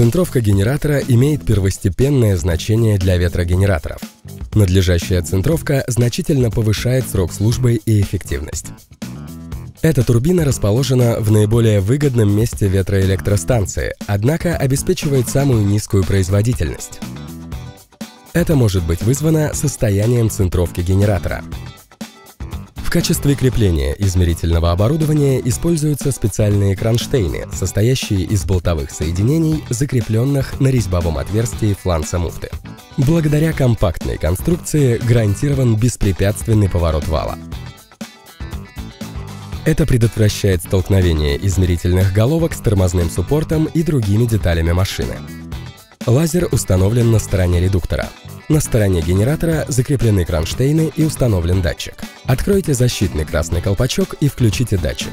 Центровка генератора имеет первостепенное значение для ветрогенераторов. Надлежащая центровка значительно повышает срок службы и эффективность. Эта турбина расположена в наиболее выгодном месте ветроэлектростанции, однако обеспечивает самую низкую производительность. Это может быть вызвано состоянием центровки генератора. В качестве крепления измерительного оборудования используются специальные кронштейны, состоящие из болтовых соединений, закрепленных на резьбовом отверстии фланца муфты. Благодаря компактной конструкции гарантирован беспрепятственный поворот вала. Это предотвращает столкновение измерительных головок с тормозным суппортом и другими деталями машины. Лазер установлен на стороне редуктора. На стороне генератора закреплены кронштейны и установлен датчик. Откройте защитный красный колпачок и включите датчик.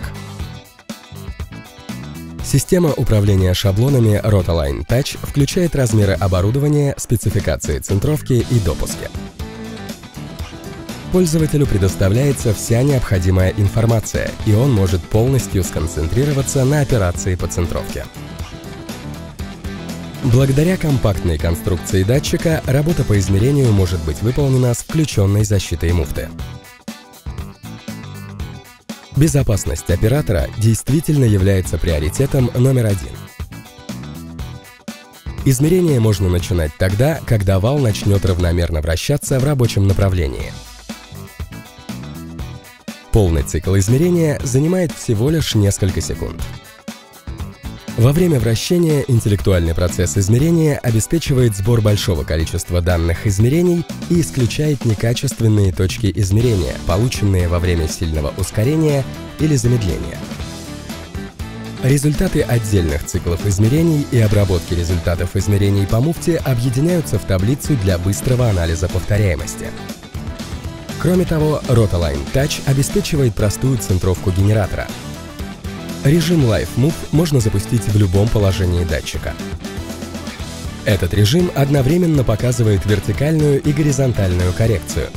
Система управления шаблонами ROTALIGN Touch включает размеры оборудования, спецификации центровки и допуски. Пользователю предоставляется вся необходимая информация, и он может полностью сконцентрироваться на операции по центровке. Благодаря компактной конструкции датчика работа по измерению может быть выполнена с включенной защитой муфты. Безопасность оператора действительно является приоритетом номер один. Измерение можно начинать тогда, когда вал начнет равномерно вращаться в рабочем направлении. Полный цикл измерения занимает всего лишь несколько секунд. Во время вращения интеллектуальный процесс измерения обеспечивает сбор большого количества данных измерений и исключает некачественные точки измерения, полученные во время сильного ускорения или замедления. Результаты отдельных циклов измерений и обработки результатов измерений по муфте объединяются в таблицу для быстрого анализа повторяемости. Кроме того, ROTALIGN Touch обеспечивает простую центровку генератора. Режим Live Move можно запустить в любом положении датчика. Этот режим одновременно показывает вертикальную и горизонтальную коррекцию.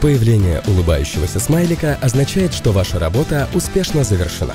Появление улыбающегося смайлика означает, что ваша работа успешно завершена.